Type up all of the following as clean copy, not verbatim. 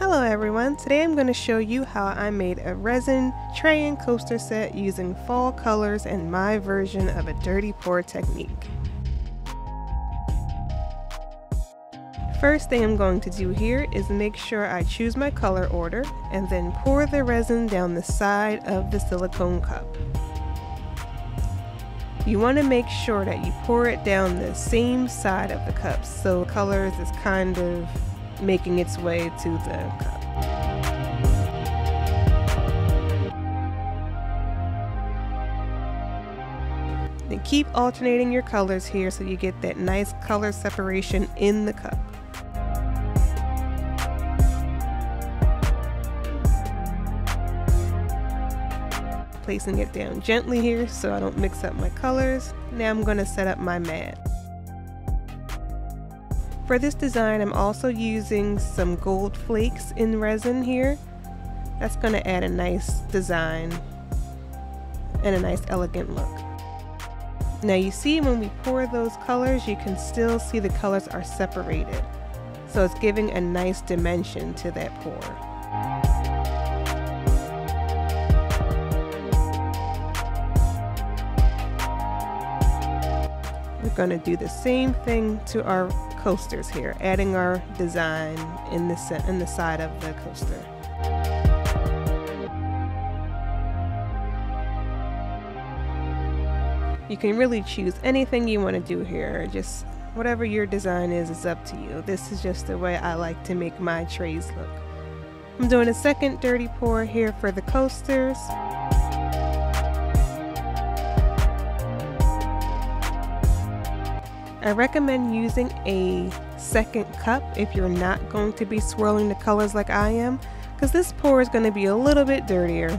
Hello everyone, today I'm going to show you how I made a resin tray and coaster set using fall colors and my version of a dirty pour technique. First thing I'm going to do here is make sure I choose my color order and then pour the resin down the side of the silicone cup. You want to make sure that you pour it down the same side of the cup so colors is kind of making its way to the cup. Then keep alternating your colors here so you get that nice color separation in the cup. Placing it down gently here so I don't mix up my colors. Now I'm going to set up my mat. For this design, I'm also using some gold flakes in resin here. That's going to add a nice design and a nice elegant look. Now you see when we pour those colors, you can still see the colors are separated. So it's giving a nice dimension to that pour. We're going to do the same thing to our coasters here, adding our design in the side of the coaster. You can really choose anything you want to do here, just whatever your design is up to you. This is just the way I like to make my trays look. I'm doing a second dirty pour here for the coasters. I recommend using a second cup if you're not going to be swirling the colors like I am, because this pour is going to be a little bit dirtier.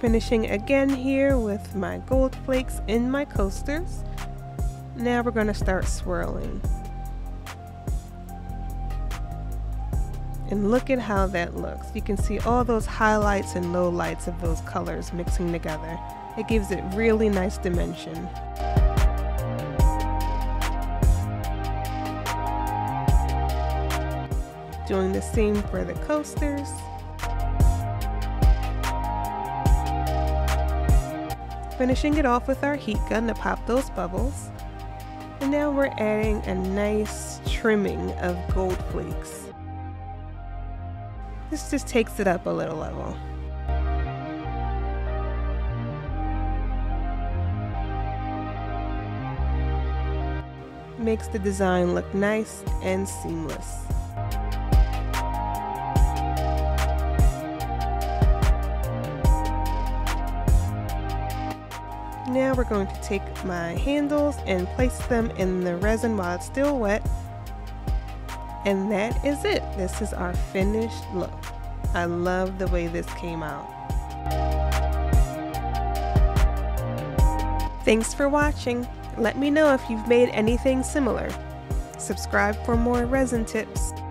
Finishing again here with my gold flakes in my coasters. Now we're going to start swirling. And look at how that looks. You can see all those highlights and lowlights of those colors mixing together. It gives it really nice dimension. Doing the same for the coasters. Finishing it off with our heat gun to pop those bubbles. And now we're adding a nice trimming of gold flakes. This just takes it up a little level. Makes the design look nice and seamless. Now we're going to take my handles and place them in the resin while it's still wet. And that is it. This is our finished look. I love the way this came out. Thanks for watching. Let me know if you've made anything similar. Subscribe for more resin tips.